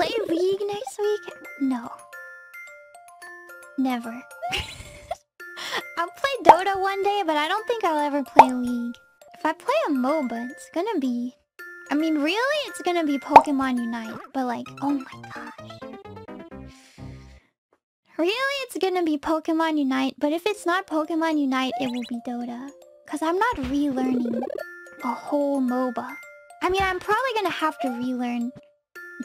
play League next week? No. Never. I'll play Dota one day, but I don't think I'll ever play League. If I play a MOBA, it's gonna be... I mean, really, it's gonna be Pokémon Unite. But like, oh my gosh. Really, it's gonna be Pokémon Unite. But if it's not Pokémon Unite, it will be Dota. Because I'm not relearning a whole MOBA. I mean, I'm probably gonna have to relearn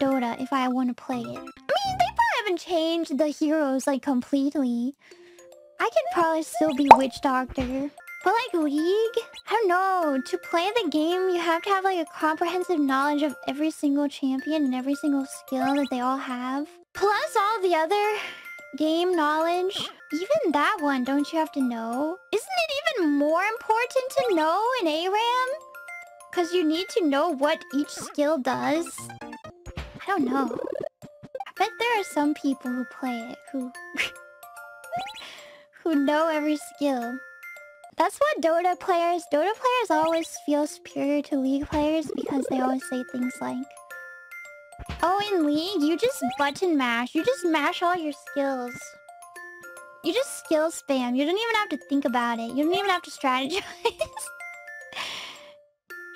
Dota if I want to play it. I mean, they probably haven't changed the heroes, like, completely. I could probably still be Witch Doctor. But, like, League? I don't know. To play the game, you have to have, like, a comprehensive knowledge of every single champion and every single skill that they all have. Plus all the other game knowledge. Even that one, don't you have to know? Isn't it even more important to know in ARAM? Because you need to know what each skill does. I don't know. I bet there are some people who play it who... who know every skill. That's what Dota players always feel superior to League players because they always say things like... Oh, in League, you just button mash. You just mash all your skills. You just skill spam. You don't even have to think about it. You don't even have to strategize.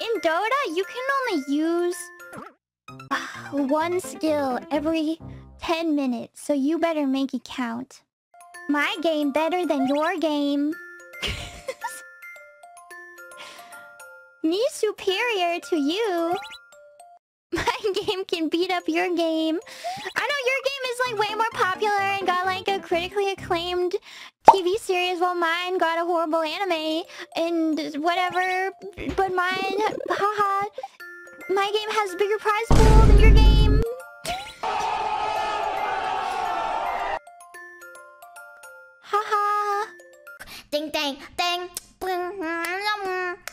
In Dota, you can only use one skill every 10 minutes, so you better make it count. My game better than your game. Me superior to you. My game can beat up your game. I know your game is like way more popular and got like a critically acclaimed TV series, while mine got a horrible anime and whatever, but mine, haha, my game has a bigger prize pool than your game. Haha. Ding ding ding.